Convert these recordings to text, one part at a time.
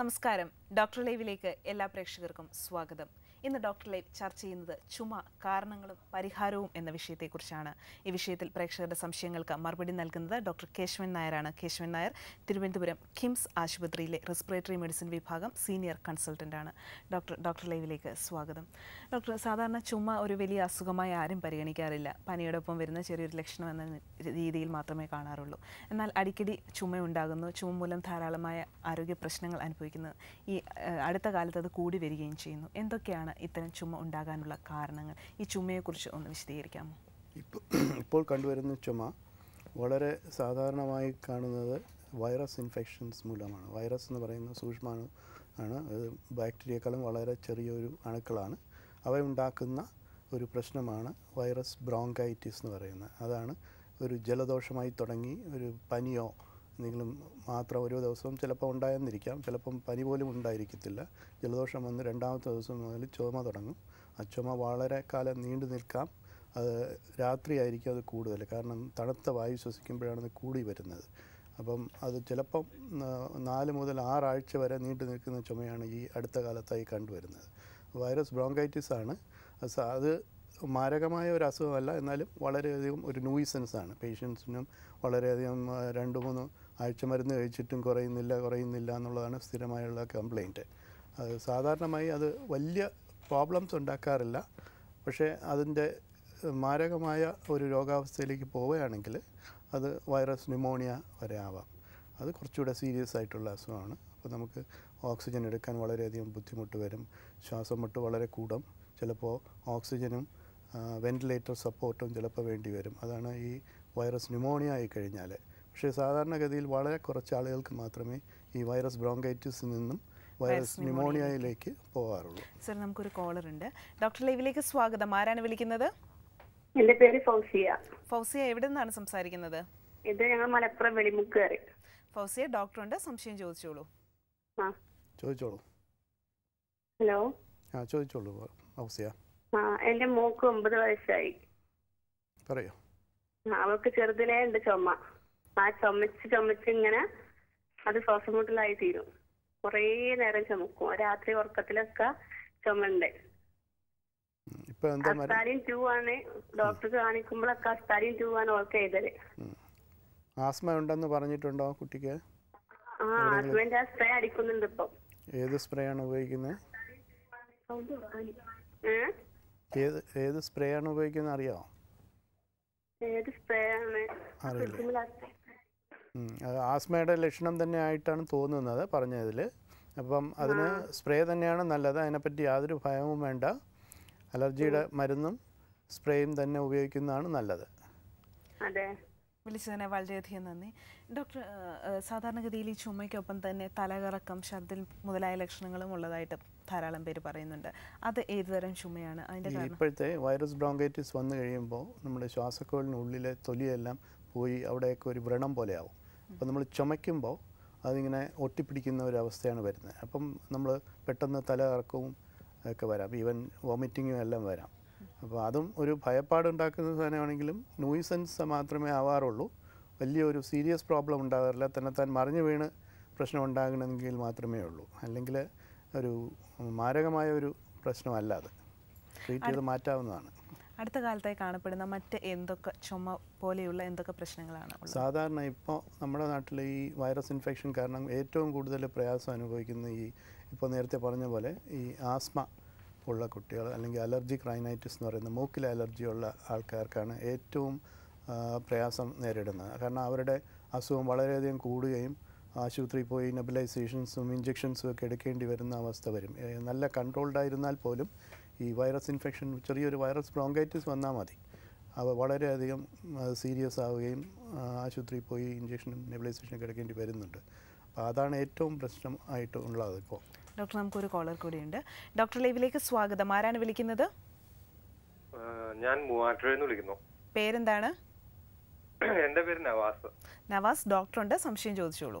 നമസ്കാരം ഡോക്ടർ ലൈവിലേക്ക് എല്ലാ പ്രേക്ഷകർക്കും സ്വാഗതം ഇന്ന് ഡോക്ടർ ലൈവ് ചർച്ച ചെയ്യുന്നത് ചുമ കാരണങ്ങളും പരിഹാരവും എന്ന വിഷയത്തെക്കുറിച്ചാണ് ഈ വിഷയത്തിൽ പ്രേക്ഷകരുടെ സംശയങ്ങൾക്ക് മറുപടി നൽകുന്നത് ഡോക്ടർ കേശവൻ നായരാണ് കേശവൻ നായർ തിരുവനന്തപുരം കിംസ് ആശുപത്രിയിലെ റെസ്പിറേറ്ററി മെഡിസിൻ വിഭാഗം സീനിയർ കൺസൾട്ടന്റ് ആണ് ഡോക്ടർ ലൈവിലേക്ക് സ്വാഗതം ഡോക്ടർ സാധാരണ ചുമ ഒരു വലിയ അസുഖമായി ആരും പരിഗണിക്കാറില്ല പനിയോടൊപ്പം വരുന്ന ചെറിയൊരു ലക്ഷണം എന്ന രീതിയിൽ മാത്രമേ കാണാറുള്ളൂ എന്നാൽ അടിക്കടി ചുമ ഉണ്ടാകുന്നു ചുമ മൂലം ധാരാളമായ ആരോഗ്യ പ്രശ്നങ്ങൾ അനുഭവിക്കുന്നു ഈ അടുത്ത കാലത്ത് അത് കൂടി വരികയും ചെയ്യുന്നു എന്തൊക്കെയാണ് ഇത്തരം ചുമ ഉണ്ടാകാനുള്ള കാരണങ്ങൾ ഈ ചുമയെക്കുറിച്ച് ഒന്ന് വിശദീകരിക്കാമോ ഇപ്പോൾ കണ്ടുവരുന്ന ചുമ വളരെ സാധാരണമായി കാണുന്നത് വൈറസ് ഇൻഫെക്ഷൻസ് മൂലമാണ് വൈറസ് എന്ന് പറയുന്ന സൂക്ഷ്മാണു ആണ് ബാക്ടീരിയകളെക്കാളും വളരെ ചെറിയൊരു അണുക്കളാണ് അവ ഉണ്ടാക്കുന്ന ഒരു പ്രശ്നമാണ് വൈറസ് ബ്രോങ്കൈറ്റിസ് എന്ന് പറയുന്നത് അതാണ് ഒരു ജലദോഷമായി തുടങ്ങി ഒരു പനിയോ എന്തെങ്കിലും മാത്രം ഓരോ ദിവസവും ചിലപ്പോൾ ഉണ്ടായെന്നിരിക്കാം ചിലപ്പം പനി പോലും ഉണ്ടായിരിക്കത്തില്ല ജലദോഷം വന്ന് രണ്ടാമത്തെ ദിവസം മുതൽ ചുമ തുടങ്ങും ആ ചുമ വളരെ കാലം നീണ്ടു നിൽക്കാം അത് രാത്രിയായിരിക്കും അത് കൂടുതൽ കാരണം തണുത്ത വായു ശ്വസിക്കുമ്പോഴാണ് അത് കൂടി വരുന്നത് അപ്പം അത് ചിലപ്പം 4 മുതൽ 6 ആഴ്ച വരെ നീണ്ടു നിൽക്കുന്ന ചുമയാണ് ഈ അടുത്ത കാലത്തായി കണ്ടുവരുന്നത് വൈറസ് ബ്രോങ്കൈറ്റിസ് ആണ് അത് മാരകമായ ഒരു അസുഖമല്ല എന്നാലും വളരെയധികം ഒരു നൂയിസൻസാണ് പേഷ്യൻസിനും വളരെയധികം 2-3 ആഴ്ച മരുന്ന് കഴിച്ചിട്ടും കുറയുന്നില്ല എന്നുള്ളതാണ് സ്ഥിരമായുള്ള കംപ്ലൈൻറ്റ് സാധാരണമായി അത് വലിയ പ്രോബ്ലംസ് ഉണ്ടാക്കാറില്ല പക്ഷേ അതിൻ്റെ മാരകമായ ഒരു രോഗാവസ്ഥയിലേക്ക് പോവുകയാണെങ്കിൽ അത് വൈറസ് ന്യൂമോണിയ വരെ ആവാം അത് കുറച്ചുകൂടെ സീരിയസ് ആയിട്ടുള്ള അസുഖമാണ് അപ്പോൾ നമുക്ക് ഓക്സിജൻ എടുക്കാൻ വളരെയധികം ബുദ്ധിമുട്ട് വരും ശ്വാസം മുട്ട് വളരെ കൂടും ചിലപ്പോൾ ഓക്സിജനും വെൻറ്റിലേറ്റർ സപ്പോർട്ടും ചിലപ്പോൾ വേണ്ടി വരും അതാണ് ഈ വൈറസ് ന്യൂമോണിയ ആയി കഴിഞ്ഞാൽ പക്ഷേ സാധാരണഗതിയിൽ വളരെ കുറച്ച് ആളുകൾക്ക് മാത്രമേ ഈ വൈറസ് ബ്രോങ്കൈറ്റിസിൽ നിന്നും വൈറസ് ന്യൂമോണിയയിലേക്ക് പോകാറുള്ളൂ സർ നമുക്കൊരു കോളർ ഉണ്ട് ഡോക്ടർ ലൈവിലേക്ക് സ്വാഗതം ആരാണ് വിളിക്കുന്നത് എൻ്റെ പേര് ഫൗസിയ ഫൗസിയ എവിടെ നിന്നാണ് സംസാരിക്കുന്നത് ഇത് ഞങ്ങൾ മലപ്പുറം വെളിമുക്കേറി ഫൗസിയ ഡോക്ടറുണ്ട് സംശയം ചോദിച്ചോളൂ ചോദിച്ചോളൂ ഹലോ ആ ചോദിച്ചോളൂ എന്റെ മോക്ക് 9 വയസ്സായി പറയോ അവൾക്ക് ചെറുതിലേ ഉണ്ട് ചുമ ആ ചുമച്ച് ഇങ്ങനെ അത് ശ്വാസം മുട്ടലായി തീരും കൊറേ നേരം ചുമക്കും രാത്രി ഉറക്കത്തിലൊക്കെ ചുമണ്ട് ആണ് ഡോക്ടർ കാണിക്കുമ്പോഴൊക്കെ അസ്താലിൻ 2 ആണ് ഓൾക്ക് എഴുതല് ആസ്മ ഉണ്ടെന്ന് പറഞ്ഞിട്ടുണ്ടോ കുട്ടിക്ക് സ്പ്രേ അടിക്കുന്നുണ്ട് ഇപ്പൊ ഏത് സ്പ്രേ ആണ് ഉപയോഗിക്കുന്നത് ഏത് സ്പ്രേ ആണ് ഉപയോഗിക്കുന്നത് അറിയാമോ ആസ്മയുടെ ലക്ഷണം തന്നെ ആയിട്ടാണ് തോന്നുന്നത് പറഞ്ഞതിൽ അപ്പം അതിന് സ്പ്രേ തന്നെയാണ് നല്ലത് അതിനെപ്പറ്റി യാതൊരു ഭയവും വേണ്ട അലർജിയുടെ മരുന്നും സ്പ്രേയും തന്നെ ഉപയോഗിക്കുന്നതാണ് നല്ലത് വിളിച്ചതിനെ വളരെയധികം നന്ദി ഡോക്ടർ സാധാരണഗതിയിൽ ഈ ചുമയ്ക്കൊപ്പം തന്നെ തലകറക്കം ശബ്ദം മുതലായ ലക്ഷണങ്ങളും ഉള്ളതായിട്ട് ധാരാളം പേര് പറയുന്നുണ്ട് അത് ഏതുതരം ചുമയാണ് അതിൻ്റെ കാരണം ഇപ്പോഴത്തെ വൈറസ് ബ്രോങ്കൈറ്റിസ് വന്നു കഴിയുമ്പോൾ നമ്മുടെ ശ്വാസകോളിനുള്ളിലെ തൊലിയെല്ലാം പോയി അവിടെയൊക്കെ ഒരു വ്രണം പോലെയാവും അപ്പോൾ നമ്മൾ ചുമയ്ക്കുമ്പോൾ അതിങ്ങനെ ഒട്ടിപ്പിടിക്കുന്ന ഒരവസ്ഥയാണ് വരുന്നത് അപ്പം നമ്മൾ പെട്ടെന്ന് തലകറക്കവും ഒക്കെ വരാം ഈവൻ വോമിറ്റിങ്ങും എല്ലാം വരാം അപ്പോൾ അതും ഒരു ഭയപ്പാടുണ്ടാക്കുന്ന സാധനമാണെങ്കിലും നൂയിസൻസ് മാത്രമേ ആവാറുള്ളൂ വലിയൊരു സീരിയസ് പ്രോബ്ലം ഉണ്ടാകാറില്ല തന്നെത്താൻ മറിഞ്ഞു വീണ് പ്രശ്നം ഉണ്ടാകണമെങ്കിൽ മാത്രമേ ഉള്ളൂ അല്ലെങ്കിൽ ഒരു മാരകമായ ഒരു പ്രശ്നമല്ല അത് ട്രീറ്റ് ചെയ്ത് മാറ്റാവുന്നതാണ് അടുത്ത കാലത്തായി കാണപ്പെടുന്ന മറ്റ് എന്തൊക്കെ ചുമ പോലെയുള്ള എന്തൊക്കെ പ്രശ്നങ്ങളാണ് സാധാരണ ഇപ്പോൾ നമ്മുടെ നാട്ടിൽ ഈ വൈറസ് ഇൻഫെക്ഷൻ കാരണം ഏറ്റവും കൂടുതൽ പ്രയാസം അനുഭവിക്കുന്ന ഈ ഇപ്പോൾ നേരത്തെ പറഞ്ഞ പോലെ ഈ ആസ്മ ഉള്ള കുട്ടികൾ അല്ലെങ്കിൽ അലർജിക് റൈനൈറ്റിസ് എന്ന് പറയുന്ന മൂക്കിൽ അലർജിയുള്ള ആൾക്കാർക്കാണ് ഏറ്റവും പ്രയാസം നേരിടുന്നത് കാരണം അവരുടെ അസുഖം വളരെയധികം കൂടുകയും ആശുപത്രിയിൽ പോയി നെബുലൈസേഷൻസും ഇഞ്ചെക്ഷൻസും ഒക്കെ എടുക്കേണ്ടി വരുന്ന അവസ്ഥ വരും നല്ല കൺട്രോൾഡായിരുന്നാൽ പോലും ഈ വൈറസ് ഇൻഫെക്ഷൻ ചെറിയൊരു വൈറസ് ബ്രോങ്കൈറ്റിസ് വന്നാൽ മതി അവ വളരെയധികം സീരിയസ് ആവുകയും ആശുപത്രിയിൽ പോയി ഇഞ്ചെക്ഷനും നെബുലൈസേഷനൊക്കെ എടുക്കേണ്ടി വരുന്നുണ്ട് അപ്പോൾ അതാണ് ഏറ്റവും പ്രശ്നം ആയിട്ട് ഉള്ളത് ഇപ്പോൾ ഡോക്ടർ നമുക്കൊരു കോളർ കൂടിയുണ്ട് ഡോക്ടർ ലൈവിലേക്ക് സ്വാഗതം ആരാണ് വിളിക്കുന്നത് ഞാൻ മൂവാറ്റുപുഴയിൽ വിളിക്കുന്നു പേരെന്താണ് എൻ്റെ പേര് നവാസ് നവാസ് ഡോക്ടർ ഉണ്ട് സംശയം ചോദിച്ചോളൂ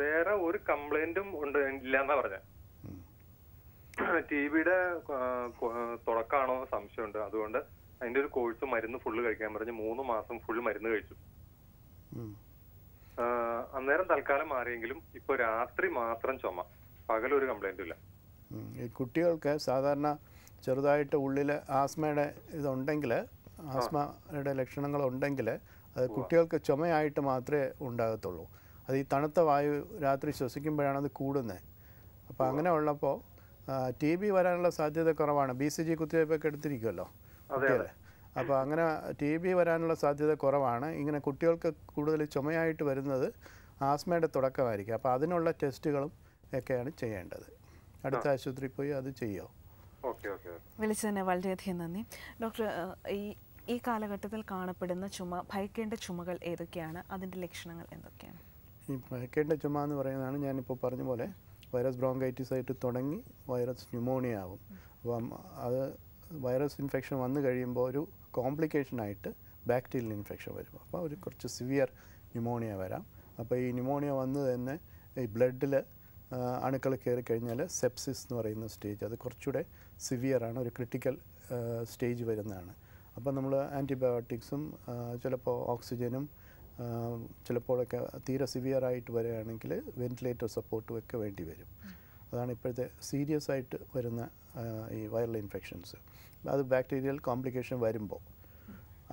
വേറെ ഒരു കംപ്ലൈന്റും ഉണ്ട് ഇല്ലെന്നാ പറഞ്ഞ. ടി ബിയുടെ തുടക്കമാണോ സംശയമുണ്ട്, അതുകൊണ്ട് അതിന്റെ ഒരു കോഴ്സ് മരുന്ന് ഫുള്ള് കഴിക്കാൻ പറഞ്ഞ് 3 മാസം ഫുൾ മരുന്ന് കഴിച്ചു. അന്നേരം തൽക്കാലം മാറിയെങ്കിലും ഇപ്പൊ രാത്രി മാത്രം ചുമ, പകലൊരു കംപ്ലൈന്റും ഇല്ല. ഈ കുട്ടികൾക്ക് സാധാരണ ചെറുതായിട്ട് ഉള്ളിൽ ആസ്മയുടെ ഇതുണ്ടെങ്കിൽ, ആസ്മയുടെ ലക്ഷണങ്ങളുണ്ടെങ്കിൽ അത് കുട്ടികൾക്ക് ചുമയായിട്ട് മാത്രമേ ഉണ്ടാകത്തുള്ളൂ. അത് ഈ തണുത്ത വായു രാത്രി ശ്വസിക്കുമ്പോഴാണ് അത് കൂടുന്നത്. അപ്പോൾ അങ്ങനെ ഉള്ളപ്പോൾ ടി ബി വരാനുള്ള സാധ്യത കുറവാണ്. BCG കുത്തിവയ്പ്പൊക്കെ എടുത്തിരിക്കുമല്ലോ കുട്ടികളെ. അപ്പോൾ അങ്ങനെ ടി ബി വരാനുള്ള സാധ്യത കുറവാണ്. ഇങ്ങനെ കുട്ടികൾക്ക് കൂടുതൽ ചുമയായിട്ട് വരുന്നത് ആസ്മയുടെ തുടക്കമായിരിക്കും. അപ്പോൾ അതിനുള്ള ടെസ്റ്റുകളും ഒക്കെയാണ് ചെയ്യേണ്ടത്. അടുത്ത ആശുപത്രിയിൽ പോയി അത് ചെയ്യുമോ? വിളിച്ചതിന് വളരെയധികം നന്ദി ഡോക്ടർ. ഈ കാലഘട്ടത്തിൽ കാണപ്പെടുന്ന ചുമ, ഭയക്കേണ്ട ചുമകൾ ഏതൊക്കെയാണ്, അതിൻ്റെ ലക്ഷണങ്ങൾ എന്തൊക്കെയാണ്? ഈ ഭയക്കേണ്ട ചുമ എന്ന് പറയുന്നതാണ് ഞാനിപ്പോൾ പറഞ്ഞ പോലെ വൈറസ് ബ്രോങ്കൈറ്റിസ് ആയിട്ട് തുടങ്ങി വൈറസ് ന്യൂമോണിയ ആവും. അപ്പം അത് വൈറസ് ഇൻഫെക്ഷൻ വന്നു കഴിയുമ്പോൾ ഒരു കോംപ്ലിക്കേഷനായിട്ട് ബാക്ടീരിയൽ ഇൻഫെക്ഷൻ വരും. അപ്പോൾ ഒരു കുറച്ച് സിവിയർ ന്യൂമോണിയ വരാം. അപ്പോൾ ഈ ന്യൂമോണിയ വന്നു തന്നെ ഈ ബ്ലഡിൽ അണുക്കൾ കയറി കഴിഞ്ഞാൽ സെപ്സിസ് എന്ന് പറയുന്ന സ്റ്റേജ്, അത് കുറച്ചുകൂടെ സിവിയറാണ്, ഒരു ക്രിട്ടിക്കൽ സ്റ്റേജ് വരുന്നതാണ്. അപ്പോൾ നമ്മൾ ആൻറ്റിബയോട്ടിക്സും ചിലപ്പോൾ ഓക്സിജനും ചിലപ്പോഴൊക്കെ തീരെ സിവിയറായിട്ട് വരികയാണെങ്കിൽ വെൻറ്റിലേറ്റർ സപ്പോർട്ടും ഒക്കെ വേണ്ടി വരും. അതാണ് ഇപ്പോഴത്തെ സീരിയസ് ആയിട്ട് വരുന്ന ഈ വൈറൽ ഇൻഫെക്ഷൻസ്. അത് ബാക്ടീരിയൽ കോംപ്ലിക്കേഷൻ വരുമ്പോൾ.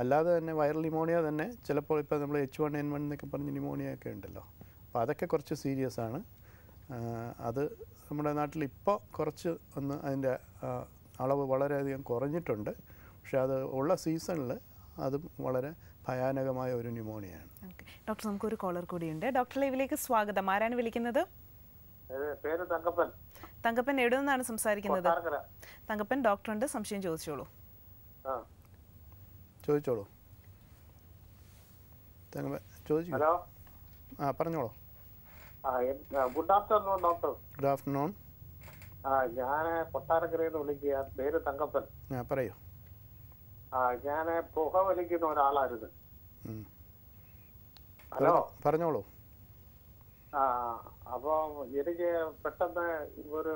അല്ലാതെ തന്നെ വൈറൽ ന്യൂമോണിയ തന്നെ ചിലപ്പോൾ ഇപ്പോൾ നമ്മൾ H1N1 എന്നൊക്കെ പറഞ്ഞ് ന്യൂമോണിയൊക്കെ ഉണ്ടല്ലോ, അപ്പോൾ അതൊക്കെ കുറച്ച് സീരിയസ് ആണ്. അത് നമ്മുടെ നാട്ടിൽ ഇപ്പോൾ കുറച്ച് ഒന്ന് അതിൻ്റെ അളവ് വളരെയധികം കുറഞ്ഞിട്ടുണ്ട്. പക്ഷേ അത് ഉള്ള സീസണിൽ അതും വളരെ ഭയാനകമായ ഒരു ന്യൂമോണിയാണ്. ഡോക്ടർ, നമുക്കൊരു കോളർ കൂടിയുണ്ട്. ഡോക്ടർ ലൈവിലേക്ക് സ്വാഗതം. ആരാണ് വിളിക്കുന്നത്? തങ്കപ്പൻ. എവിടെ നിന്നാണ് സംസാരിക്കുന്നത് തങ്കപ്പൻ? ഡോക്ടറുണ്ട്, സംശയം ചോദിച്ചോളൂ. ചോദിച്ചോളൂ തങ്കപ്പൻ, ചോദിച്ചോളൂ. ആ, പറഞ്ഞോളൂ. Good afternoon doctor. Good afternoon. ആ, ഞാൻ കൊട്ടാരക്കരയിൽ നിന്ന് വിളിക്കുക. പേര് തങ്കപ്പൻ. പറയൂ. ആ, ഞാൻ പുക വലിക്കുന്ന ഒരാളായിരുന്നു. ഹലോ, പറഞ്ഞോളൂ. ആ, അപ്പൊ എനിക്ക് പെട്ടെന്ന് ഒരു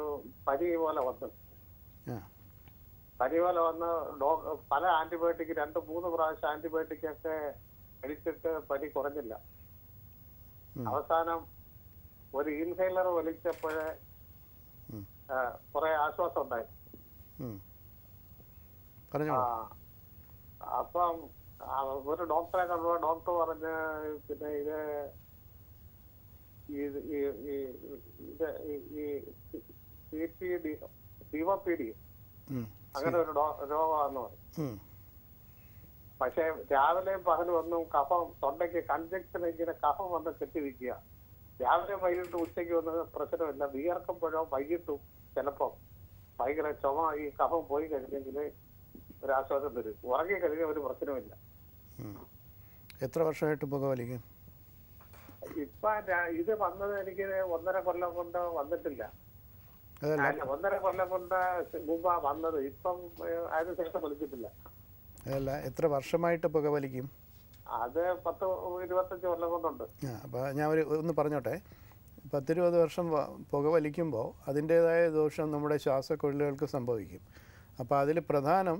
പനി പോലെ വന്ന് പല ആന്റിബയോട്ടിക് 2-3 പ്രാവശ്യം ആന്റിബയോട്ടിക് ഒക്കെ അടിച്ചിട്ട് പനി കുറഞ്ഞില്ല. അവസാനം ഒരു ഇൻഹെയിലർ വലിച്ചപ്പോഴേ കുറെ ആശ്വാസം ഉണ്ടായി. അപ്പം ഒരു ഡോക്ടറെ കണ്ടു. ഡോക്ടർ പറഞ്ഞ് പിന്നെ ഇത് അങ്ങനെ ഒരു രോഗമാണെന്ന് പറയും. പക്ഷെ രാവിലെയും പകലും ഒന്നും കഫം, തൊണ്ടയ്ക്ക് കൺജക്ഷൻ ഇങ്ങനെ കഫം വന്ന് കെട്ടിരിക്കുക. രാവിലെ വൈകിട്ട് ഉച്ചയ്ക്ക് വന്നത് പ്രശ്നമില്ല, വിയർക്കുമ്പോഴോ വൈകിട്ടും ചിലപ്പോൾ ഭയങ്കര ചുമ. ഈ കഫം പോയി കഴിഞ്ഞെങ്കിൽ ഒരു ആശ്വാസം തരും. ഉറങ്ങി കഴിഞ്ഞാൽ ഒരു പ്രശ്നമില്ല. എത്ര വർഷമായിട്ട് പുകവലിക്കും? ഇപ്പൊ ഇത് വന്നത് എനിക്ക് 1.5 കൊല്ലം കൊണ്ട് വന്നിട്ടില്ല. 1.5 കൊല്ലം കൊണ്ട് മുമ്പാ വന്നത്. ഇപ്പം അതിന് ശേഷം വലിച്ചിട്ടില്ല. അതല്ല, എത്ര വർഷമായിട്ട് പുകവലിക്കും? അത് 10-25 കൊല്ലം കൊണ്ടുണ്ട്. അപ്പോൾ ഞാൻ ഒന്ന് പറഞ്ഞോട്ടെ. 10-20 വർഷം പുകവലിക്കുമ്പോൾ അതിൻ്റേതായ ദോഷം നമ്മുടെ ശ്വാസക്കൊള്ളുകൾക്ക് സംഭവിക്കും. അപ്പോൾ അതിൽ പ്രധാനം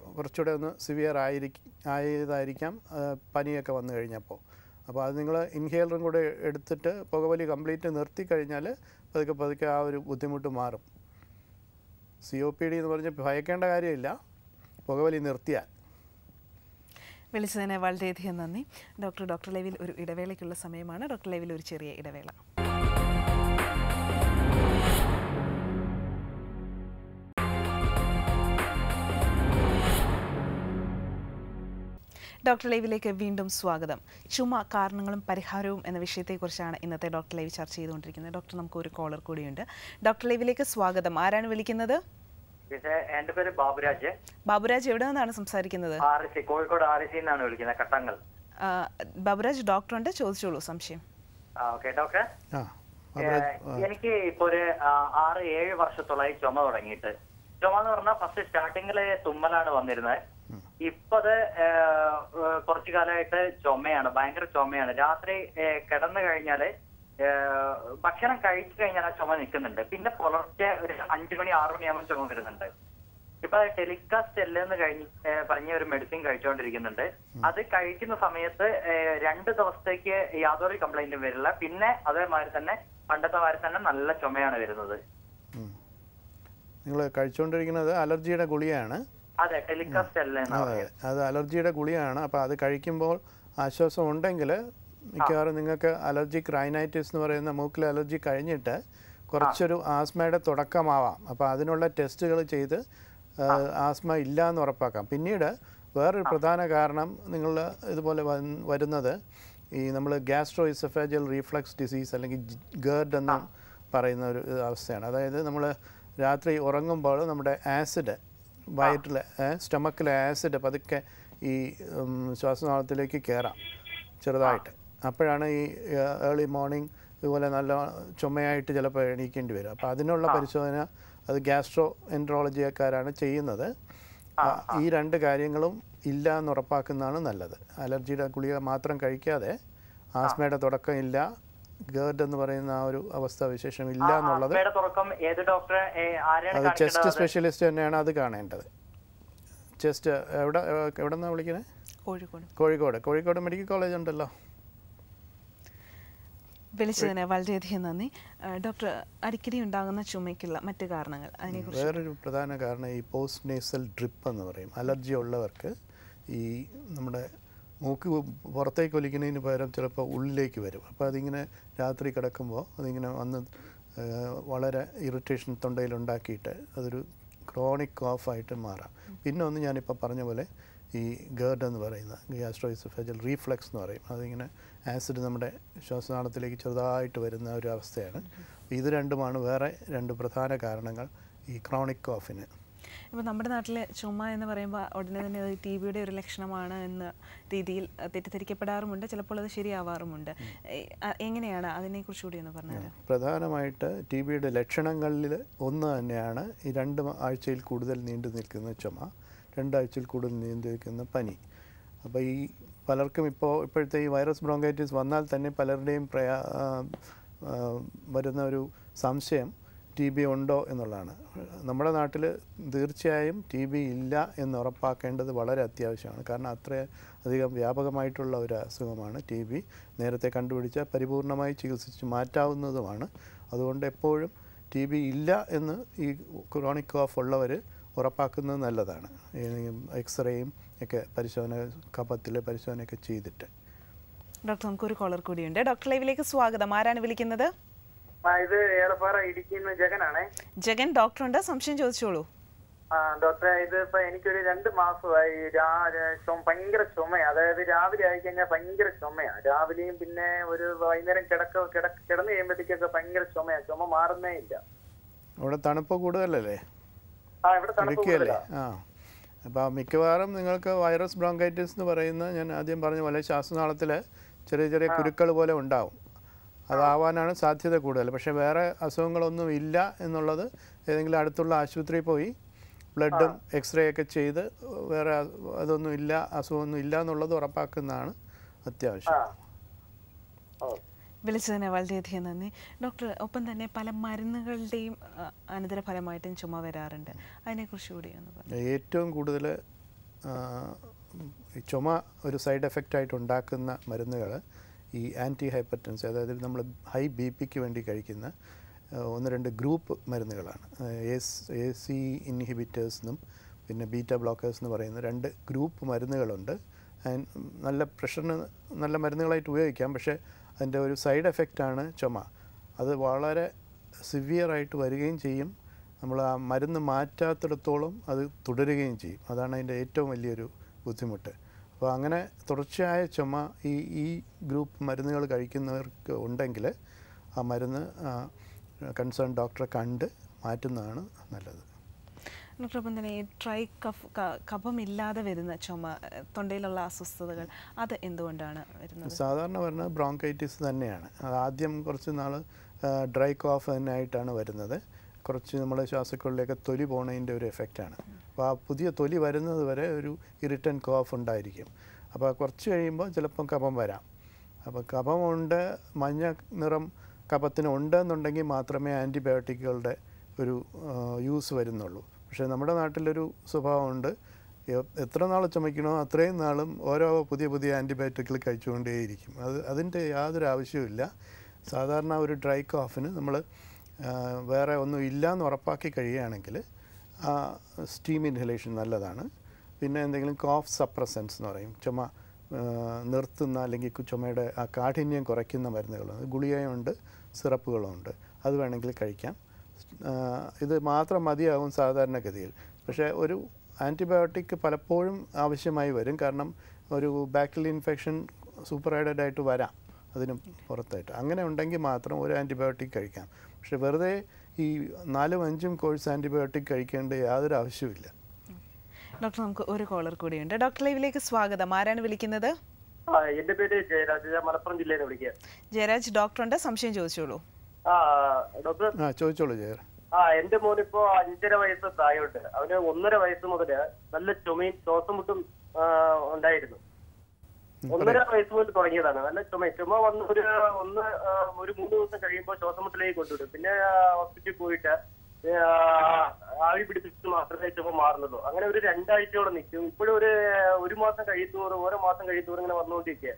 ഒന്ന് സിവിയർ ആയതായിരിക്കാം പനിയൊക്കെ വന്നു കഴിഞ്ഞപ്പോൾ. അപ്പോൾ അത് നിങ്ങൾ ഇൻഹേലറും കൂടെ എടുത്തിട്ട് പുകവലി കംപ്ലീറ്റ് നിർത്തി കഴിഞ്ഞാൽ പതുക്കെ ആ ഒരു ബുദ്ധിമുട്ട് മാറും. COPD എന്ന് പറഞ്ഞാൽ ഭയക്കേണ്ട കാര്യമില്ല. പുകവലി നിർത്തിയാൽ. വിളിച്ചതിനെ വളരെയധികം നന്ദി. ഡോക്ടർ ലൈവിൽ ഒരു ഇടവേളയ്ക്കുള്ള സമയമാണ്. ഡോക്ടർ ലൈവിൽ ഒരു ചെറിയ ഇടവേള. ഡോക്ടർ ലൈവിലേക്ക് വീണ്ടും സ്വാഗതം. ചുമ കാരണങ്ങളും പരിഹാരവും എന്ന വിഷയത്തെക്കുറിച്ചാണ് ഇന്നത്തെ ഡോക്ടർ ലൈവ് ചർച്ച ചെയ്തുകൊണ്ടിരിക്കുന്നത്. ഡോക്ടർ, നമുക്ക് ഒരു കോളർ കൂടിയുണ്ട്. ഡോക്ടർ ലൈവിലേക്ക് സ്വാഗതം. ആരാണ് വിളിക്കുന്നത്? എന്റെ പേര് ബാബുരാജ്. ബാബുരാജ്, എവിടെ നിന്നാണ് സംസാരിക്കുന്നത്? കോഴിക്കോട് ആർഎസിന്നാണ് വിളിക്കുന്നത്, കട്ടങ്ങൽ. ബാബുരാജ് ഡോക്ടറുണ്ട്, ചോദിച്ചോളൂ സംശയം. ഡോക്ടർ, എനിക്ക് ഇപ്പൊ ഒരു 6-7 വർഷത്തോളമായി ചുമ തുടങ്ങിയിട്ട്. ചുമ എന്ന് പറഞ്ഞാൽ ഫസ്റ്റ് സ്റ്റാർട്ടിങ്ങില് തുമ്മലാണ് വന്നിരുന്നത്. ഇപ്പത് കുറച്ചു കാലമായിട്ട് ചുമയാണ്, ഭയങ്കര ചുമയാണ്. രാത്രി കിടന്നു കഴിഞ്ഞാല്, ഭക്ഷണം കഴിച്ചു കഴിഞ്ഞാൽ ആ ചുമ നിൽക്കുന്നുണ്ട്. പിന്നെ പുലർച്ചെ ഒരു 5 മണി 6 മണിയാകുമ്പോൾ ചുമ വരുന്നുണ്ട്. ഇപ്പൊ ടെലികാസ്റ്റ് എല്ലാം കഴിഞ്ഞ് പറഞ്ഞ ഒരു മെഡിസിൻ കഴിച്ചുകൊണ്ടിരിക്കുന്നുണ്ട്. അത് കഴിക്കുന്ന സമയത്ത് 2 ദിവസത്തേക്ക് യാതൊരു കംപ്ലൈന്റും വരില്ല. പിന്നെ അതേമാതിരി തന്നെ പണ്ടത്തെ മാതിരി തന്നെ നല്ല ചുമയാണ് വരുന്നത്. നിങ്ങൾ കഴിച്ചുകൊണ്ടിരിക്കുന്നത് അലർജിയുടെ ഗുളികയാണ്? അതെ, ടെലികാസ്റ്റ് എല്ലാം. അത് അലർജിയുടെ ഗുളികയാണ്. അപ്പൊ അത് കഴിക്കുമ്പോൾ ആശ്വാസം ഉണ്ടെങ്കിൽ മിക്കവാറും നിങ്ങൾക്ക് അലർജിക് റൈനൈറ്റിസ് എന്ന് പറയുന്ന മൂക്കിലെ അലർജി കഴിഞ്ഞിട്ട് കുറച്ചൊരു ആസ്മയുടെ തുടക്കമാവാം. അപ്പോൾ അതിനുള്ള ടെസ്റ്റുകൾ ചെയ്ത് ആസ്മ ഇല്ല എന്ന് ഉറപ്പാക്കാം. പിന്നീട് വേറൊരു പ്രധാന കാരണം നിങ്ങൾ ഇതുപോലെ വരുന്നത് ഈ നമ്മൾ ഗ്യാസ്ട്രോ ഇസഫേജൽ റീഫ്ലക്സ് ഡിസീസ് അല്ലെങ്കിൽ ഗേർഡ് എന്ന് പറയുന്ന ഒരു അവസ്ഥയാണ്. അതായത് നമ്മൾ രാത്രി ഉറങ്ങുമ്പോൾ നമ്മുടെ ആസിഡ് വയറ്റിലെ സ്റ്റമക്കിലെ ആസിഡ് പതുക്കെ ഈ ശ്വാസനാളത്തിലേക്ക് കയറാം ചെറുതായിട്ട്. അപ്പോഴാണ് ഈ ഏർലി മോർണിംഗ് ഇതുപോലെ നല്ല ചുമയായിട്ട് ചിലപ്പോൾ എണീക്കേണ്ടി വരും. അപ്പോൾ അതിനുള്ള പരിശോധന അത് ഗ്യാസ്ട്രോ എൻട്രോളജിക്കാരാണ് ചെയ്യുന്നത്. ഈ 2 കാര്യങ്ങളും ഇല്ല എന്ന് ഉറപ്പാക്കുന്നതാണ് നല്ലത്. അലർജിയുടെ ഗുളിക മാത്രം കഴിക്കാതെ ആസ്മയുടെ തുടക്കം ഇല്ല, ഗേർഡ് എന്ന് പറയുന്ന ആ ഒരു അവസ്ഥ വിശേഷം ഇല്ല എന്നുള്ളത് അത് ചെസ്റ്റ് സ്പെഷ്യലിസ്റ്റ് തന്നെയാണ് അത് കാണേണ്ടത്. ചെസ്റ്റ് എവിടെന്നാണ് വിളിക്കുന്നത്? കോഴിക്കോട് മെഡിക്കൽ കോളേജ് ഉണ്ടല്ലോ. വിളിച്ചതിന് വളരെയധികം നന്ദി. ഡോക്ടർ, അടിക്കടി ഉണ്ടാകുന്ന ചുമയ്ക്കുള്ള മറ്റു കാരണങ്ങൾ അതിനെക്കുറിച്ച്? വേറൊരു പ്രധാന കാരണം ഈ പോസ്റ്റ് നേസൽ ഡ്രിപ്പ് എന്ന് പറയും. അലർജി ഉള്ളവർക്ക് ഈ നമ്മുടെ മൂക്ക് പുറത്തേക്ക് ഒലിക്കുന്നതിന് പകരം ചിലപ്പോൾ ഉള്ളിലേക്ക് വരും. അപ്പോൾ അതിങ്ങനെ രാത്രി കിടക്കുമ്പോൾ അതിങ്ങനെ വന്ന് വളരെ ഇറിറ്റേഷൻ തൊണ്ടയിലുണ്ടാക്കിയിട്ട് അതൊരു ക്രോണിക് കോഫായിട്ട് മാറാം. പിന്നെ ഒന്ന് ഞാനിപ്പോൾ പറഞ്ഞ പോലെ ഈ ഗേർഡ് എന്ന് പറയുന്ന ഗ്യാസ്ട്രോഇസോഫേജൽ റീഫ്ലക്സ് എന്ന് പറയും. അതിങ്ങനെ ആസിഡ് നമ്മുടെ ശ്വാസനാളത്തിലേക്ക് ചെറുതായിട്ട് വരുന്ന ഒരു അവസ്ഥയാണ്. ഇത് 2ഉമാണ് വേറെ 2 പ്രധാന കാരണങ്ങൾ ഈ ക്രോണിക് കോഫിന്. ഇപ്പോൾ നമ്മുടെ നാട്ടിൽ ചുമ എന്ന് പറയുമ്പോൾ ഉടനെ തന്നെ അത് TB യുടെ ഒരു ലക്ഷണമാണ് എന്ന രീതിയിൽ തെറ്റിദ്ധരിക്കപ്പെടാറുമുണ്ട്, ചിലപ്പോൾ അത് ശരിയാവാറുമുണ്ട്. എങ്ങനെയാണ് അതിനെക്കുറിച്ച് കൂടി ഒന്ന് പറഞ്ഞത്? പ്രധാനമായിട്ട് TB യുടെ ലക്ഷണങ്ങളിൽ ഒന്ന് തന്നെയാണ് ഈ 2 ആഴ്ചയിൽ കൂടുതൽ നീണ്ടു നിൽക്കുന്ന ചുമ, 2 ആഴ്ചയിൽ കൂടുതൽ നീണ്ടു നിൽക്കുന്ന പനി. അപ്പോൾ ഈ പലർക്കും ഇപ്പോഴത്തെ ഈ വൈറസ് ബ്രോങ്കൈറ്റിസ് വന്നാൽ തന്നെ പലരുടെയും വരുന്ന ഒരു സംശയം TB ഉണ്ടോ എന്നുള്ളതാണ്. നമ്മുടെ നാട്ടിൽ തീർച്ചയായും TB ഇല്ല എന്ന് ഉറപ്പാക്കേണ്ടത് വളരെ അത്യാവശ്യമാണ്. കാരണം അധികം വ്യാപകമായിട്ടുള്ള ഒരു അസുഖമാണ് TB. നേരത്തെ കണ്ടുപിടിച്ചാൽ പരിപൂർണമായി ചികിത്സിച്ച് മാറ്റാവുന്നതുമാണ്. അതുകൊണ്ട് എപ്പോഴും TB ഇല്ല എന്ന് ഈ ക്രോണിക് കോഫ് ഉള്ളവർ ഉറപ്പാക്കുന്നത് നല്ലതാണ്. എക്സ്റേയും ഒക്കെ പരിശോധന, കഫത്തിലെ പരിശോധനയൊക്കെ ചെയ്തിട്ട്. ഡോക്ടർ, നമുക്കൊരു കോളർ കൂടിയുണ്ട്. ഡോക്ടർ ലൈവിലേക്ക് സ്വാഗതം. ആരാണ് വിളിക്കുന്നത്? ഇത് ഏലപ്പാറ ഇടിക്കുന്ന ജഗനാണേ. ജഗൻ ഡോക്ടർ ഉണ്ട്, സംശയം ചോദിച്ചോളൂ. ഡോക്ടറെ, ഇതിപ്പോ എനിക്കൊരു 2 മാസമായി ഭയങ്കര ചുമയാണ്. അതായത് രാവിലെ ആയി കഴിഞ്ഞാൽ ഭയങ്കര ചുമയാണ്, രാവിലെയും പിന്നെ ഒരു വൈകുന്നേരം കിടന്നു കഴിയുമ്പോഴത്തേക്കൊക്കെ ഭയങ്കര ചുമയാണ്. ചുമ മാറുന്നേ ഇല്ല. ഇവിടെ തണുപ്പ് കൂടുതലല്ലേ? ഇവിടെ തണുപ്പിക്കല്ലേ? അപ്പൊ മിക്കവാറും നിങ്ങൾക്ക് വൈറസ് ബ്രോങ്കൈറ്റിസ് എന്ന് പറയുന്ന ഞാൻ ആദ്യം പറഞ്ഞ പോലെ ശ്വാസനാളത്തില് ചെറിയ ചെറിയ കുരുക്കൾ പോലെ ഉണ്ടാവും. അതാവാനാണ് സാധ്യത കൂടുതൽ. പക്ഷേ വേറെ അസുഖങ്ങളൊന്നും ഇല്ല എന്നുള്ളത് ഏതെങ്കിലും അടുത്തുള്ള ആശുപത്രിയിൽ പോയി ബ്ലഡും എക്സ്റേ ഒക്കെ ചെയ്ത് വേറെ അതൊന്നും ഇല്ല, അസുഖമൊന്നും ഇല്ല എന്നുള്ളത് ഉറപ്പാക്കുന്നതാണ് അത്യാവശ്യം. വിളിച്ചതിന് വളരെയധികം നന്ദി. ഡോക്ടർ, ഒപ്പം തന്നെ പല മരുന്നുകളുടെയും അനന്തരഫലമായിട്ടും ചുമ വരാറുണ്ട്, അതിനെക്കുറിച്ച് കൂടി ഒന്ന് പറഞ്ഞു. ഏറ്റവും കൂടുതൽ ചുമ ഒരു സൈഡ് എഫക്റ്റായിട്ട് ഉണ്ടാക്കുന്ന മരുന്നുകൾ ഈ ആൻറ്റി ഹൈപ്പർടെൻസ്, അതായത് നമ്മൾ ഹൈ BP ക്ക് വേണ്ടി കഴിക്കുന്ന 1-2 ഗ്രൂപ്പ് മരുന്നുകളാണ്. AC ഇൻഹിബിറ്റേഴ്സ് എന്നും beta blockers എന്ന് പറയുന്ന രണ്ട് ഗ്രൂപ്പ് മരുന്നുകളുണ്ട്. നല്ല പ്രഷറിന് നല്ല മരുന്നുകളായിട്ട് ഉപയോഗിക്കാം. പക്ഷേ അതിൻ്റെ ഒരു സൈഡ് എഫക്റ്റ് ആണ് ചുമ. അത് വളരെ സിവിയർ ആയിട്ട് വരികയും ചെയ്യും. നമ്മൾ ആ മരുന്ന് മാറ്റാത്തിടത്തോളം അത് തുടരുകയും ചെയ്യും. അതാണ് അതിൻ്റെ ഏറ്റവും വലിയൊരു ബുദ്ധിമുട്ട്. അപ്പോൾ അങ്ങനെ തുടർച്ചയായ ചുമ ഈ ഗ്രൂപ്പ് മരുന്നുകൾ കഴിക്കുന്നവർക്ക് ഉണ്ടെങ്കിൽ ആ മരുന്ന് കൺസേൺ ഡോക്ടറെ കണ്ട് മാറ്റുന്നതാണ് നല്ലത്. ഡോക്ടർ, അപ്പം തന്നെ ട്രൈ കഫമില്ലാതെ വരുന്ന ചുമ, തൊണ്ടയിലുള്ള അസ്വസ്ഥതകൾ, അത് എന്തുകൊണ്ടാണ് വരുന്നത്? സാധാരണ വരുന്നത് ബ്രോങ്കൈറ്റിസ് തന്നെയാണ്. ആദ്യം കുറച്ച് നാൾ ഡ്രൈ കോഫ് തന്നെയായിട്ടാണ് വരുന്നത്. കുറച്ച് നമ്മളെ ശ്വാസക്കുള്ളിലേക്ക് തൊലി പോണതിൻ്റെ ഒരു എഫക്റ്റാണ്. അപ്പോൾ ആ പുതിയ തൊലി വരുന്നത് വരെ ഒരു ഇറിറ്റൻ കോഫ് ഉണ്ടായിരിക്കും. അപ്പോൾ കുറച്ച് കഴിയുമ്പോൾ ചിലപ്പം കഫം വരാം. അപ്പോൾ കഫമുണ്ട്, മഞ്ഞ നിറം കഫത്തിന് ഉണ്ടെന്നുണ്ടെങ്കിൽ മാത്രമേ ആൻറ്റിബയോട്ടിക്കുകളുടെ ഒരു യൂസ് വരുന്നുള്ളൂ. പക്ഷേ നമ്മുടെ നാട്ടിലൊരു സ്വഭാവമുണ്ട്, എത്ര നാൾ ചുമയ്ക്കണോ അത്രയും നാളും ഓരോ പുതിയ പുതിയ ആൻറ്റിബയോട്ടിക്കുകൾ കഴിച്ചുകൊണ്ടേയിരിക്കും. അതിൻ്റെ യാതൊരു ആവശ്യവുമില്ല. സാധാരണ ഒരു ഡ്രൈ കോഫിന് നമ്മൾ വേറെ ഒന്നും ഇല്ലയെന്ന് ഉറപ്പാക്കി കഴിയുകയാണെങ്കിൽ ആ സ്റ്റീം ഇൻഹലേഷൻ നല്ലതാണ്. പിന്നെ എന്തെങ്കിലും കോഫ് സപ്രസൻസ് എന്ന് പറയും, ചുമ നിർത്തുന്ന അല്ലെങ്കിൽ ചുമയുടെ ആ കാഠിന്യം കുറയ്ക്കുന്ന മരുന്നുകളുണ്ട്. ഗുളികയുണ്ട്, സിറപ്പുകളുണ്ട്. അത് വേണമെങ്കിൽ കഴിക്കാം. ഇത് മാത്രം മതിയാകും സാധാരണഗതിയിൽ. പക്ഷേ ഒരു ആൻറ്റിബയോട്ടിക് പലപ്പോഴും ആവശ്യമായി വരും. കാരണം ഒരു ബാക്ടീരിയൽ ഇൻഫെക്ഷൻ സൂപ്പർഹൈഡഡായിട്ട് വരാം. അതിന് പുറത്തായിട്ട് അങ്ങനെ ഉണ്ടെങ്കിൽ മാത്രം ഒരു ആൻറ്റിബയോട്ടിക് കഴിക്കാം. പക്ഷെ വെറുതെ ഈ 4-5 കോഴ്സ് ആൻറ്റിബയോട്ടിക് കഴിക്കേണ്ട യാതൊരു ആവശ്യമില്ല. ഡോക്ടർ, നമുക്ക് ഒരു കോളർ കൂടിയുണ്ട്. ഡോക്ടർ ലൈവിലേക്ക് സ്വാഗതം. ആരാണ് വിളിക്കുന്നത്? എന്റെ പേര് ജയരാജ്, മലപ്പുറം ജില്ലയിൽ വിളിക്കുക. ജയരാജ്, ഡോക്ടറുണ്ട്, സംശയം ചോദിച്ചോളൂ. ചോദിച്ചോളൂ ജയരാജ്. എന്റെ മോനിപ്പോ 5.5 വയസ്സ് പ്രായമുണ്ട്. അവന് 1.5 വയസ്സ് മുതല് നല്ല ചുമയും ശ്വാസം മുട്ടും ഉണ്ടായിരുന്നു. 1.5 വയസ്സ് മുതൽ തുടങ്ങിയതാണ് നല്ല ചുമ. ചുമ വന്ന് ഒരു 3 ദിവസം കഴിയുമ്പോൾ ശ്വാസം മുട്ടിലേക്ക് കൊണ്ടുവിടും. പിന്നെ ഹോസ്പിറ്റലിൽ പോയിട്ട് ആവി പിടിപ്പിച്ചിട്ട് മാത്രമേ ചുമ മാറുന്നുള്ളൂ. അങ്ങനെ ഒരു 2 ആഴ്ചയോടെ നിൽക്കും. ഇപ്പോഴും ഒരു മാസം കഴിയുന്നോറും ഓരോ മാസം കഴിയുന്നോറും ഇങ്ങനെ വന്നുകൊണ്ടിരിക്കുക.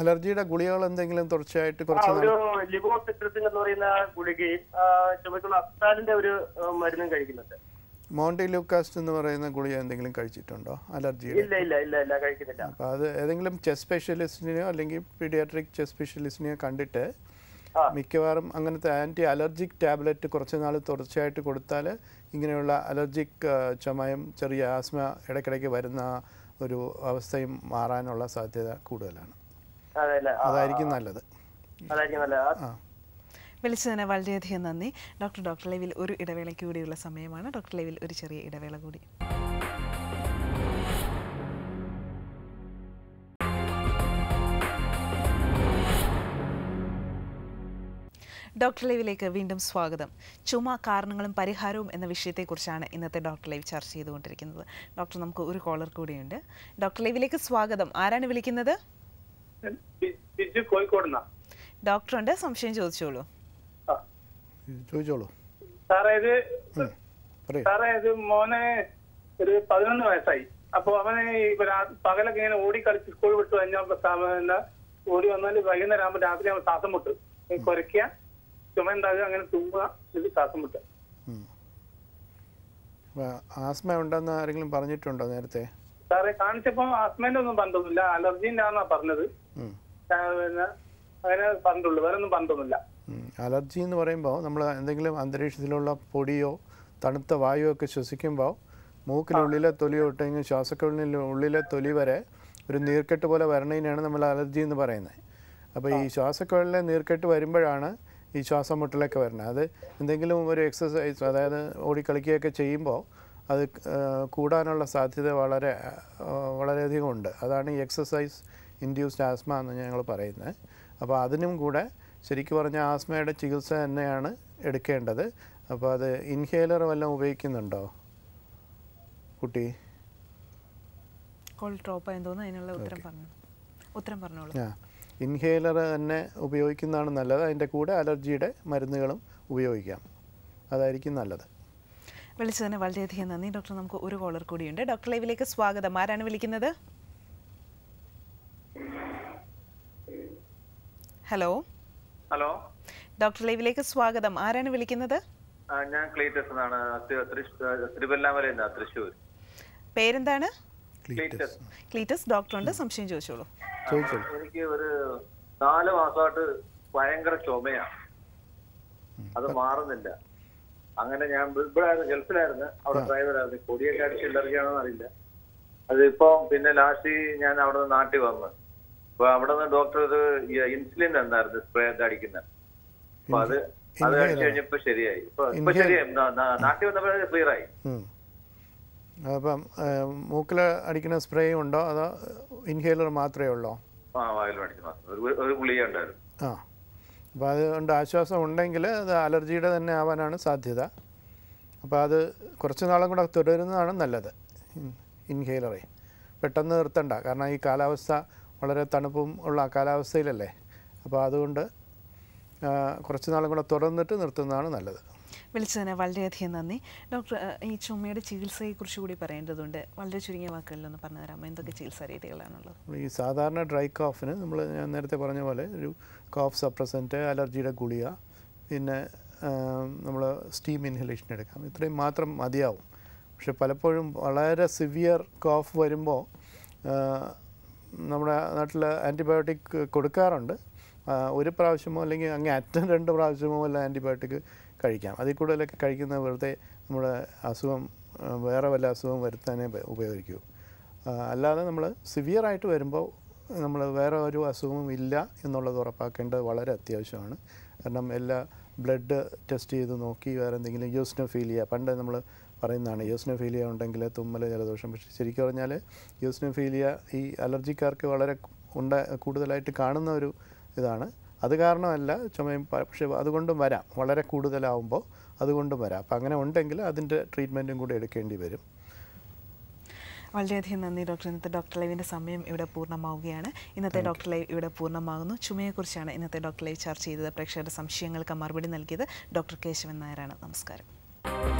അലർജിയുടെ ഗുളികകൾ എന്തെങ്കിലും തുടർച്ചയായിട്ട് ലിവോസെക്രസിൻ എന്ന് പറയുന്ന ഗുളികയും ചുമയ്ക്കുള്ള അസ്താലിന്റെ ഒരു മരുന്നും കഴിക്കുന്നുണ്ട്. മോണ്ടി ലൂക്കാസ്റ്റ് എന്ന് പറയുന്ന ഗുളിക എന്തെങ്കിലും കഴിച്ചിട്ടുണ്ടോ? അലർജി ഇല്ല കഴിക്കുന്നില്ല. അപ്പോൾ അത് ഏതെങ്കിലും ചെസ്റ്റ് സ്പെഷ്യലിസ്റ്റിനെയോ അല്ലെങ്കിൽ പീഡിയാട്രിക് ചെസ്റ്റ് സ്പെഷ്യലിസ്റ്റിനെയോ കണ്ടിട്ട്, മിക്കവാറും അങ്ങനത്തെ ആൻറ്റി അലർജിക് ടാബ്ലറ്റ് കുറച്ച് നാൾ തുടർച്ചയായിട്ട് കൊടുത്താൽ ഇങ്ങനെയുള്ള അലർജിക് ചുമയും ചെറിയ ആസ്മ ഇടയ്ക്കിടയ്ക്ക് വരുന്ന ഒരു അവസ്ഥയും മാറാനുള്ള സാധ്യത കൂടുതലാണ്. അതായിരിക്കും നല്ലത്. വിളിച്ചതിന് വളരെയധികം നന്ദി ഡോക്ടർ. ഡോക്ടർ ലൈവിൽ ഒരു ഇടവേളയ്ക്ക് കൂടിയുള്ള സമയമാണ്. ഡോക്ടർ ലൈവിൽ ഒരു ചെറിയ ഇടവേള കൂടി. ഡോക്ടർ ലൈവിലേക്ക് വീണ്ടും സ്വാഗതം. ചുമ കാരണങ്ങളും പരിഹാരവും എന്ന വിഷയത്തെക്കുറിച്ചാണ് ഇന്നത്തെ ഡോക്ടർ ലൈവ് ചർച്ച ചെയ്തുകൊണ്ടിരിക്കുന്നത്. ഡോക്ടർ, നമുക്ക് ഒരു കോളർ കൂടിയുണ്ട്. ഡോക്ടർ ലൈവിലേക്ക് സ്വാഗതം. ആരാണ് വിളിക്കുന്നത്? ഡോക്ടറുണ്ട്, സംശയം ചോദിച്ചോളൂ. മോനെ ഒരു 11 വയസ്സായി. അപ്പൊ അവന് പകലൊക്കെ ഇങ്ങനെ ഓടി കളിച്ച് സ്കൂൾ വിട്ടു കഴിഞ്ഞാൽ ഓടി വന്നാല് വൈകുന്നേരം ആകുമ്പോൾ രാത്രി ആകുമ്പോൾ ശ്വാസം മുട്ട് കുരയ്ക്കുക, ചുമ ഉണ്ടാകുക, അങ്ങനെ തുമ്മുക, ഇത് ശ്വാസം മുട്ട്. ആസ്മ ഉണ്ടെന്ന് ആരെങ്കിലും പറഞ്ഞിട്ടുണ്ടോ നേരത്തെ? സാറേ കാണിച്ചപ്പോ ആസ്മേന്റെ ഒന്നും പണ്ടൊന്നുമില്ല, അലർജിന്റെ ആണെന്നാ പറഞ്ഞത്. പിന്നെ അങ്ങനെ പണ്ടുള്ളൂ, വേറെ ഒന്നും പണ്ടൊന്നുമില്ല. അലർജി എന്ന് പറയുമ്പോൾ നമ്മൾ എന്തെങ്കിലും അന്തരീക്ഷത്തിലുള്ള പൊടിയോ തണുത്ത വായുവോ ഒക്കെ ശ്വസിക്കുമ്പോൾ മൂക്കിനുള്ളിലെ തൊലി തൊട്ട് ശ്വാസക്കുഴലിനുള്ളിലെ തൊലി വരെ ഒരു നീർക്കെട്ട് പോലെ വരണതിനാണ് നമ്മൾ അലർജി എന്ന് പറയുന്നത്. അപ്പോൾ ഈ ശ്വാസക്കുഴലിലെ നീർക്കെട്ട് വരുമ്പോഴാണ് ഈ ശ്വാസം മുട്ടലൊക്കെ വരുന്നത്. അത് എന്തെങ്കിലും ഒരു എക്സസൈസ്, അതായത് ഓടിക്കളിക്കുകയൊക്കെ ചെയ്യുമ്പോൾ അത് കൂടാനുള്ള സാധ്യത വളരെയധികം ഉണ്ട്. അതാണ് ഈ എക്സസൈസ് ഇൻഡ്യൂസ്ഡ് ആസ്മ എന്ന് ഞങ്ങൾ പറയുന്നത്. അപ്പോൾ അതിനും കൂടെ ശരിക്കും പറഞ്ഞാൽ ആസ്മയുടെ ചികിത്സ തന്നെയാണ് എടുക്കേണ്ടത്. അപ്പോൾ അത് ഇൻഹേലർ വല്ലതും ഉപയോഗിക്കുന്നുണ്ടോ കുട്ടി? ഇൻഹേലർ തന്നെ ഉപയോഗിക്കുന്നതാണ് നല്ലത്. അതിൻ്റെ കൂടെ അലർജിയുടെ മരുന്നുകളും ഉപയോഗിക്കാം. അതായിരിക്കും നല്ലത്. വിളിച്ചതിന് വളരെയധികം നന്ദി ഡോക്ടർ. നമുക്ക് ഒരു കോളർ കൂടിയുണ്ട്. ഡോക്ടർ ലൈവിലേക്ക് സ്വാഗതം. ആരാണ് വിളിക്കുന്നത്? ഹലോ. ഡോക്ടർ ലൈവിലേക്ക് സ്വാഗതം. ആരാണ് വിളിക്കുന്നത്? ഞാൻ ക്ലീറ്റസ് എന്നാണ്, തിരുവല്ലാമലയിൽ തൃശ്ശൂർ. പേരെന്താണ്? ക്ലീറ്റസ്. ക്ലീറ്റസ് ഡോക്ടറുണ്ട്, സംശയം ചോദിച്ചോളൂ. എനിക്ക് ഒരു 4 മാസമായിട്ട് ഭയങ്കര ചുമയാണ്, അത് മാറുന്നില്ല. അങ്ങനെ ഞാൻ ഇവിടെയായിരുന്നു, ഗൾഫിലായിരുന്നു, അവിടെ ഡ്രൈവറായിരുന്നു. പൊടിയൊക്കെ അടിച്ച് ഇളറിയാണോന്ന് അറിയില്ല. അതിപ്പോ പിന്നെ ലാസ്റ്റ് ഞാൻ അവിടെ നിന്ന് നാട്ടിൽ വന്നു. അപ്പൊ അവിടെ നിന്ന് ഡോക്ടർ ഒരു ഇൻസുലിൻ തന്നായിരുന്നു, സ്പ്രേ അടിക്കുന്ന. അപ്പൊ അത് കഴിച്ചു കഴിഞ്ഞപ്പോ ശരിയായി. ഇപ്പൊ ശരിയായി, നാട്ടിൽ വന്നപ്പോ ക്ലിയർ ആയി. അപ്പം മൂക്കിൽ അടിക്കുന്ന സ്പ്രേ ഉണ്ടോ അതോ ഇൻഹേലർ മാത്രമേ ഉള്ളോ? ആ, വായിൽ അടിച്ച് മാത്രം, ഒരു ഗുളിക ഉണ്ടായിരുന്നു. ആ, അപ്പോൾ അതുകൊണ്ട് ആശ്വാസം ഉണ്ടെങ്കിൽ അത് അലർജിയുടെ തന്നെ ആവാനാണ് സാധ്യത. അപ്പോൾ അത് കുറച്ച് നാളും കൂടെ തുടരുന്നതാണ് നല്ലത്. ഇൻഹേലറെ പെട്ടെന്ന് നിർത്തണ്ട, കാരണം ഈ കാലാവസ്ഥ വളരെ തണുപ്പും ഉള്ള കാലാവസ്ഥയിലല്ലേ. അപ്പോൾ അതുകൊണ്ട് കുറച്ച് നാളും കൂടെ തുടർന്നിട്ട് നിർത്തുന്നതാണ് നല്ലത്. വിളിച്ചതിന് വളരെയധികം നന്ദി. ഡോക്ടർ, ഈ ചുമയുടെ ചികിത്സയെക്കുറിച്ച് കൂടി പറയേണ്ടതുണ്ട്. വളരെ ചുരുങ്ങിയ വാക്കുകളിലൊന്ന് പറഞ്ഞു തരാമോ, എന്തൊക്കെ ചികിത്സാ രീതികളാണുള്ളത്? ഈ സാധാരണ ഡ്രൈ കോഫിന് നമ്മൾ നേരത്തെ പറഞ്ഞ പോലെ ഒരു കോഫ് സപ്രസൻറ്റ്, അലർജിയുടെ ഗുളിക, പിന്നെ നമ്മൾ സ്റ്റീം ഇൻഹലേഷൻ എടുക്കാം. ഇത്രയും മാത്രം മതിയാവും. പക്ഷെ പലപ്പോഴും വളരെ സിവിയർ കോഫ് വരുമ്പോൾ നമ്മുടെ നാട്ടിൽ ആൻറ്റിബയോട്ടിക് കൊടുക്കാറുണ്ട്. ഒരു പ്രാവശ്യമോ അല്ലെങ്കിൽ അങ്ങേ അറ്റം 2 പ്രാവശ്യമോ അല്ല ആൻറ്റിബയോട്ടിക് കഴിക്കാം. അതിൽ കൂടുതലൊക്കെ കഴിക്കുന്ന വെറുതെ നമ്മുടെ അസുഖം വേറെ വല്ല അസുഖം വരുത്താനേ ഉപയോഗിക്കൂ. അല്ലാതെ നമ്മൾ സിവിയറായിട്ട് വരുമ്പോൾ നമ്മൾ വേറെ ഒരു അസുഖവും ഇല്ല എന്നുള്ളത് ഉറപ്പാക്കേണ്ടത് വളരെ അത്യാവശ്യമാണ്. കാരണം എല്ലാ ബ്ലഡ് ടെസ്റ്റ് ചെയ്ത് നോക്കി വേറെ എന്തെങ്കിലും യൂസ്നോഫീലിയ പണ്ട് നമ്മൾ പറയുന്നതാണ്. യൂസ്നോഫീലിയ ഉണ്ടെങ്കിൽ തുമ്മൽ, ജലദോഷം. പക്ഷേ ശരിക്കും പറഞ്ഞാൽ യൂസ്നോഫീലിയ ഈ അലർജിക്കാർക്ക് വളരെ കൂടുതലായിട്ട് കാണുന്ന ഒരു ഇതാണ്. അത് കാരണമല്ല ചുമയും, പക്ഷേ അതുകൊണ്ടും വരാം, വളരെ കൂടുതലാവുമ്പോൾ അതുകൊണ്ടും വരാം. അപ്പം അങ്ങനെ ഉണ്ടെങ്കിൽ അതിൻ്റെ ട്രീറ്റ്മെൻറ്റും കൂടെ എടുക്കേണ്ടി വരും. വളരെയധികം നന്ദി ഡോക്ടർ. ഇന്നത്തെ ഡോക്ടർ ലൈവിൻ്റെ സമയം ഇവിടെ പൂർണ്ണമാവുകയാണ്. ഇന്നത്തെ ഡോക്ടർ ലൈവ് ഇവിടെ പൂർണ്ണമാകുന്നു. ചുമയെക്കുറിച്ചാണ് ഇന്നത്തെ ഡോക്ടർ ലൈവ് ചർച്ച ചെയ്തത്. പ്രേക്ഷകരുടെ സംശയങ്ങൾക്ക് മറുപടി നൽകിയത് ഡോക്ടർ കേശവൻ നായരാണ്. നമസ്കാരം.